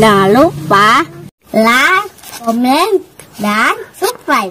Đào và lá comment đã xúc vậy.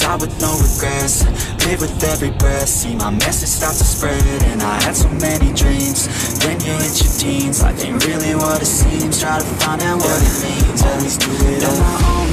die with no regrets. Live with every breath, see my message start to spread. And I had so many dreams, then you hit your teens. Life ain't really what it seems, try to find out what it means. Always do it on my own,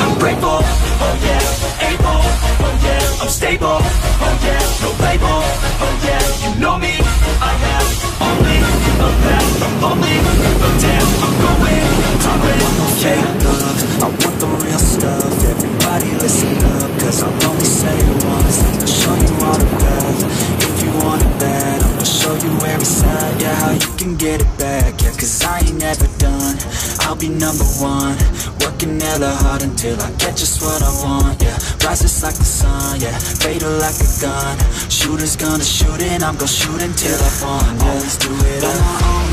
I'm grateful, oh yeah, able, oh yeah, I'm stable, oh yeah, no label, oh yeah, you know me, I have only a path, I'm lonely, but damn, I'm going, talking, yeah. I want the real stuff, everybody listen up, cause I'll only say it once. I'll show you all the path, if you want it bad, I'll show you where it's at, yeah, how you can get it back, yeah, cause I ain't never done, I'll be number one, working hella hard until I get just what I want, yeah. Rises like the sun, yeah, fatal like a gun. Shooters gonna shoot and I'm gonna shoot until I fall. Always do it on my own,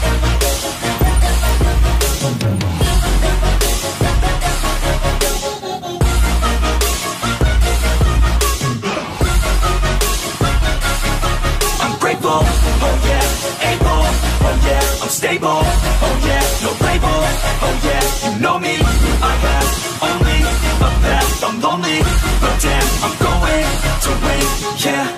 I'm grateful, oh yeah, able, oh yeah, I'm stable, oh yeah, no label, oh yeah, you know me, I have only a path, I'm lonely, but damn, I'm going to win, yeah.